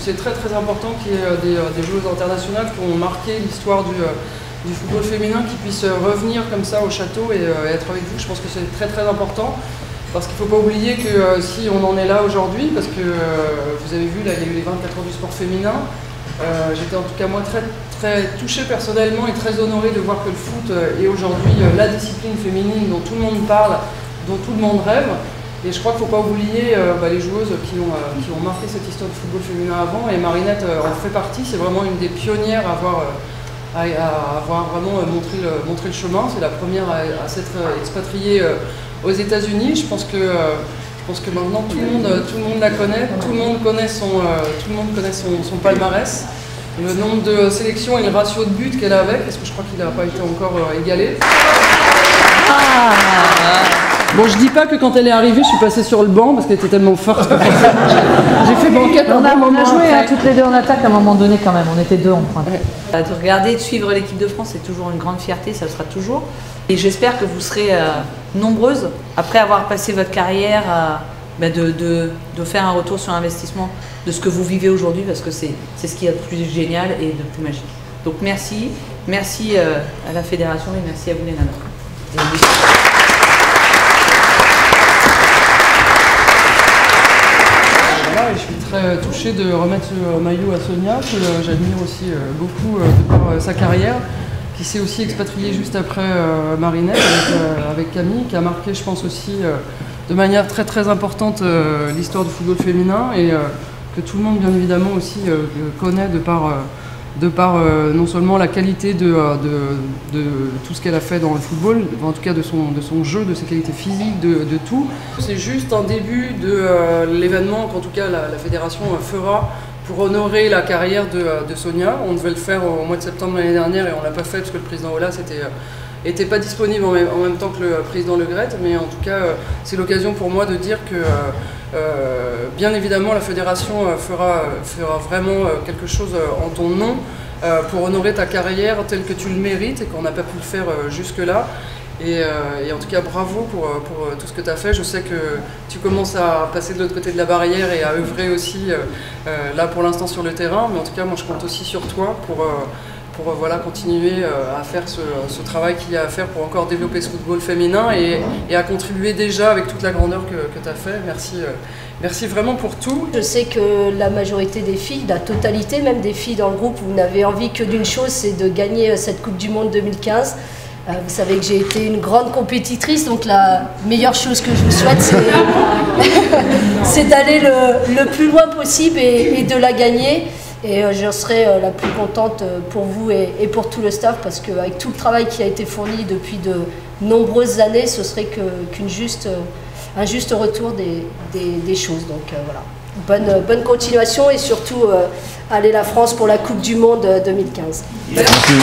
C'est très très important qu'il y ait des joueuses internationales qui ont marqué l'histoire du football féminin, qui puissent revenir comme ça au château et être avec vous. Je pense que c'est très très important. Parce qu'il ne faut pas oublier que si on en est là aujourd'hui, parce que vous avez vu, là, il y a eu les 24 ans du sport féminin, j'étais en tout cas moi très, très touchée personnellement et très honorée de voir que le foot est aujourd'hui la discipline féminine dont tout le monde parle, dont tout le monde rêve. Et je crois qu'il ne faut pas oublier les joueuses qui ont marqué cette histoire de football féminin avant. Et Marinette en fait partie, c'est vraiment une des pionnières à avoir... à avoir vraiment montré le chemin. C'est la première à s'être expatriée aux États-Unis. Je pense que maintenant tout le monde la connaît, tout le monde connaît son palmarès, le nombre de sélections et le ratio de buts qu'elle avait, parce que je crois qu'il n'a pas été encore égalé. Bon, je dis pas que quand elle est arrivée, je suis passée sur le banc parce qu'elle était tellement forte. J'ai fait banquette. On a joué toutes les deux en attaque à un moment donné quand même. On était deux en pointe. Ouais. De regarder et de suivre l'équipe de France, c'est toujours une grande fierté. Ça le sera toujours. Et j'espère que vous serez nombreuses après avoir passé votre carrière, de faire un retour sur investissement de ce que vous vivez aujourd'hui, parce que c'est ce qu'il y a de plus génial et de plus magique. Donc merci à la fédération et merci à vous les nanas. Et je suis très touchée de remettre ce maillot à Sonia, que j'admire aussi beaucoup pour sa carrière, qui s'est aussi expatriée juste après Marinette avec Camille, qui a marqué, je pense aussi, de manière très très importante l'histoire du football féminin et que tout le monde, bien évidemment, aussi connaît de par non seulement la qualité de tout ce qu'elle a fait dans le football, en tout cas de son jeu, de ses qualités physiques, de tout. C'est juste un début de l'événement qu'en tout cas la fédération fera pour honorer la carrière de Sonia. On devait le faire au mois de septembre l'année dernière et on ne l'a pas fait parce que le président Ola n'était pas disponible en même temps que le président Legrette, mais en tout cas c'est l'occasion pour moi de dire que bien évidemment, la fédération fera vraiment quelque chose en ton nom pour honorer ta carrière telle que tu le mérites et qu'on n'a pas pu le faire jusque-là. Et en tout cas, bravo pour tout ce que tu as fait. Je sais que tu commences à passer de l'autre côté de la barrière et à œuvrer aussi là pour l'instant sur le terrain. Mais en tout cas, moi je compte aussi sur toi pour continuer à faire ce travail qu'il y a à faire pour encore développer ce football féminin et à contribuer déjà avec toute la grandeur que tu as fait. Merci vraiment pour tout. Je sais que la majorité des filles, la totalité même des filles dans le groupe, vous n'avez envie que d'une chose, c'est de gagner cette Coupe du Monde 2015. Vous savez que j'ai été une grande compétitrice, donc la meilleure chose que je vous souhaite, c'est d'aller le plus loin possible et de la gagner. Et je serai la plus contente pour vous et pour tout le staff, parce qu'avec tout le travail qui a été fourni depuis de nombreuses années, ce serait un juste retour des choses. Donc voilà, bonne continuation et surtout allez la France pour la Coupe du Monde 2015. Merci.